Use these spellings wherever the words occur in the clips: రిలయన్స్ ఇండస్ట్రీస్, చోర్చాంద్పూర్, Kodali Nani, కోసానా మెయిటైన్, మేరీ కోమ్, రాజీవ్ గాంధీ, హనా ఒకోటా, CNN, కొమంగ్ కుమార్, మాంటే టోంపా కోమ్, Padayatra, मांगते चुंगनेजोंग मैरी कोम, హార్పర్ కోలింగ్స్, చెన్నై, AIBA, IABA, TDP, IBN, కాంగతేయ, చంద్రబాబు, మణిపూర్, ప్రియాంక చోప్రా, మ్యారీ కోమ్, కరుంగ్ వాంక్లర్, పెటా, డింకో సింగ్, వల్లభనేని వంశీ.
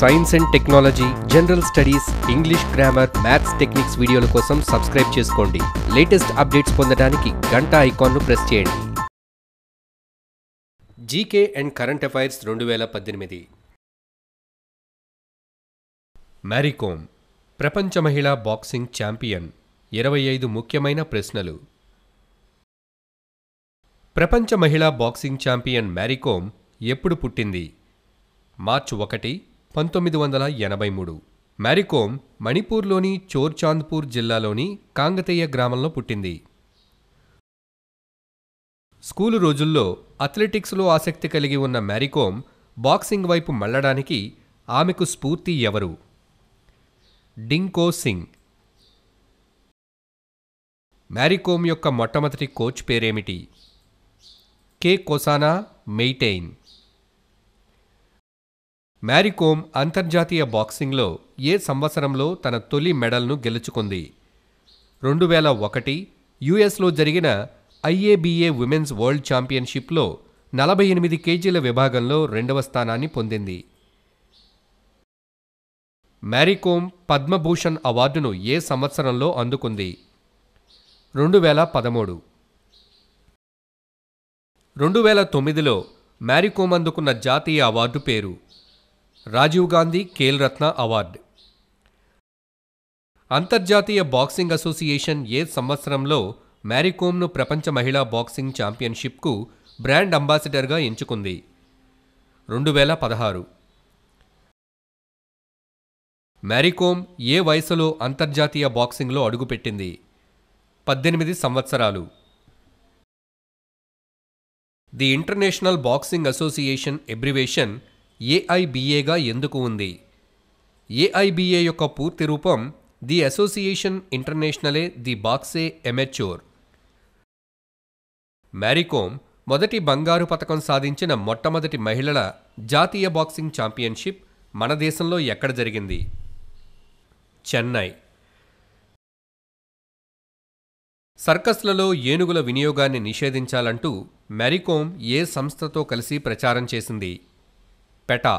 Science and technology, general studies, English grammar, maths techniques వీడియోల కోసం subscribe చేసుకోండి. Latest updates పొందడానికి గంట ఐకాన్ను ప్రెస్ చేయండి. GK and current affairs 2018. మ్యారీ కోమ్ ప్రపంచ మహిళా బాక్సింగ్ ఛాంపియన్. 25 ముఖ్యమైన ప్రశ్నలు. ప్రపంచ మహిళా బాక్సింగ్ ఛాంపియన్ మ్యారీ కోమ్ ఎప్పుడు పుట్టింది? మార్చి 1, 1983. మ్యారీ కోమ్ మణిపూర్లోని చోర్చాంద్పూర్ జిల్లాలోని కాంగతేయ గ్రామంలో పుట్టింది. స్కూలు రోజుల్లో అథ్లెటిక్స్లో ఆసక్తి కలిగి ఉన్న మ్యారీ కోమ్ బాక్సింగ్ వైపు మళ్లడానికి ఆమెకు స్ఫూర్తి ఎవరు? డింకో సింగ్. మ్యారీ కోమ్ యొక్క మొట్టమొదటి కోచ్ పేరేమిటి? కోసానా మెయిటైన్. మ్యారీ కోమ్ అంతర్జాతీయ బాక్సింగ్లో ఏ సంవత్సరంలో తన తొలి మెడల్ను గెలుచుకుంది? 2001 యుఎస్లో జరిగిన IABA విమెన్స్ వరల్డ్ ఛాంపియన్షిప్లో 48 కేజీల విభాగంలో 2వ స్థానాన్ని పొందింది. మ్యారీ కోమ్ పద్మభూషణ్ అవార్డును ఏ సంవత్సరంలో అందుకుంది? 2013. 2009లో మ్యారీ కోమ్ అందుకున్న జాతీయ అవార్డు పేరు? రాజీవ్ గాంధీ ఖేల్ రత్న అవార్డు. అంతర్జాతీయ బాక్సింగ్ అసోసియేషన్ ఏ సంవత్సరంలో మ్యారీ కోమ్ను ప్రపంచ మహిళా బాక్సింగ్ ఛాంపియన్షిప్కు బ్రాండ్ అంబాసిడర్గా ఎంచుకుంది? 2016. మ్యారీ కోమ్ ఏ వయసులో అంతర్జాతీయ బాక్సింగ్లో అడుగుపెట్టింది? 18 సంవత్సరాలు. The international boxing association abbreviation AIBAగా ఎందుకు ఉంది? AIBA యొక్క పూర్తి రూపం the association internationale the boxe amateur. మ్యారీ కోమ్ మొదటి బంగారు పతకం సాధించిన మొట్టమొదటి మహిళల జాతీయ బాక్సింగ్ ఛాంపియన్షిప్ మన దేశంలో ఎక్కడ జరిగింది? చెన్నై. సర్కస్లలో ఏనుగుల వినియోగాన్ని నిషేధించాలంటూ మ్యారీ కోమ్ ఏ సంస్థతో కలిసి ప్రచారం చేసింది? పెటా.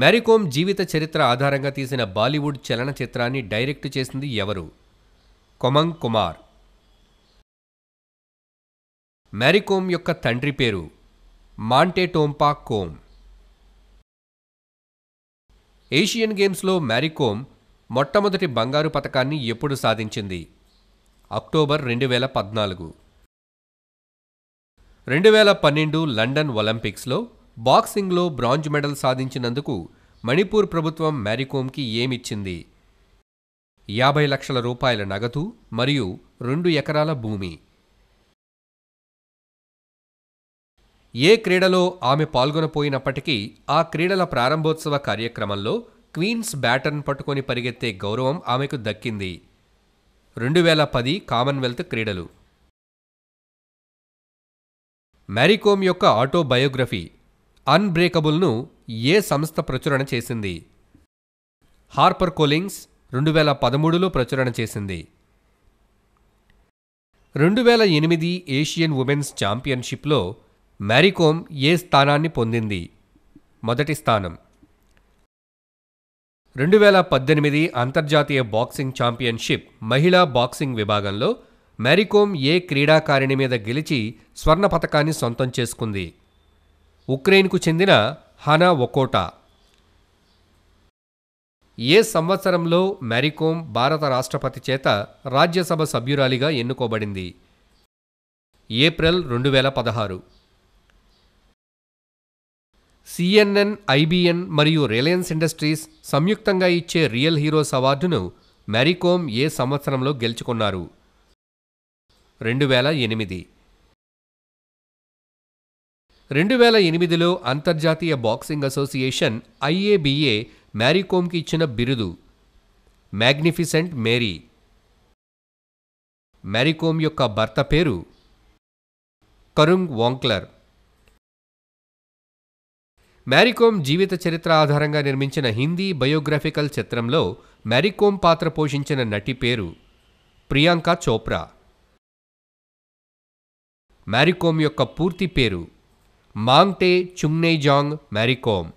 మ్యారీ కోమ్ జీవిత చరిత్ర ఆధారంగా తీసిన బాలీవుడ్ చలనచిత్రాన్ని డైరెక్ట్ చేసింది ఎవరు? కొమంగ్ కుమార్. మ్యారీ కోమ్ యొక్క తండ్రి పేరు? మాంటే టోంపా కోమ్. ఏషియన్ గేమ్స్లో మ్యారీ కోమ్ మొట్టమొదటి బంగారు పతకాన్ని ఎప్పుడు సాధించింది? అక్టోబర్ 2014. 2012 లండన్ ఒలింపిక్స్లో బాక్సింగ్లో బ్రాంజ్ మెడల్ సాధించినందుకు మణిపూర్ ప్రభుత్వం మ్యారీ కోమ్కి ఏమిచ్చింది? 50 లక్షల రూపాయల నగదు మరియు 2 ఎకరాల భూమి. ఏ క్రీడలో ఆమె పాల్గొనపోయినప్పటికీ ఆ క్రీడల ప్రారంభోత్సవ కార్యక్రమంలో క్వీన్స్ బ్యాటన్ పట్టుకొని పరిగెత్తే గౌరవం ఆమెకు దక్కింది? 2010 కామన్వెల్త్ క్రీడలు. మ్యారీ కోమ్ యొక్క ఆటోబయోగ్రఫీ అన్బ్రేకబుల్ను ఏ సంస్థ ప్రచురణ చేసింది? హార్పర్ కోలింగ్స్ 2013లో ప్రచురణ చేసింది. 2008 ఏషియన్ ఉమెన్స్ ఛాంపియన్షిప్లో మ్యారీ కోమ్ ఏ స్థానాన్ని పొందింది? మొదటి స్థానం. 2018 అంతర్జాతీయ బాక్సింగ్ ఛాంపియన్షిప్ మహిళా బాక్సింగ్ విభాగంలో మ్యారీ కోమ్ ఏ క్రీడాకారిణి మీద గెలిచి స్వర్ణ పతకాన్ని సొంతం చేసుకుంది? ఉక్రెయిన్కు చెందిన హనా ఒకోటా. ఏ సంవత్సరంలో మ్యారీ కోమ్ భారత రాష్ట్రపతి చేత రాజ్యసభ సభ్యురాలిగా ఎన్నుకోబడింది? ఏప్రిల్ 2016. CNN, IBN మరియు రిలయన్స్ ఇండస్ట్రీస్ సంయుక్తంగా ఇచ్చే రియల్ హీరోస్ అవార్డును మ్యారీ కోమ్ ఏ సంవత్సరంలో గెలుచుకున్నారు? 2008. 2008లో అంతర్జాతీయ బాక్సింగ్ అసోసియేషన్ IABA మ్యారీ కోమ్కి ఇచ్చిన బిరుదు? Magnificent Mary. మ్యారీ కోమ్ యొక్క భర్త పేరు? కరుంగ్ వాంక్లర్. మ్యారీ కోమ్ జీవిత చరిత్ర ఆధారంగా నిర్మించిన హిందీ బయోగ్రాఫికల్ చిత్రంలో మ్యారీ కోమ్ పాత్ర పోషించిన నటి పేరు? ప్రియాంక చోప్రా. మ్యారీ కోమ్ యొక్క పూర్తి పేరు? मांगते चुंगनेजोंग मैरी कोम।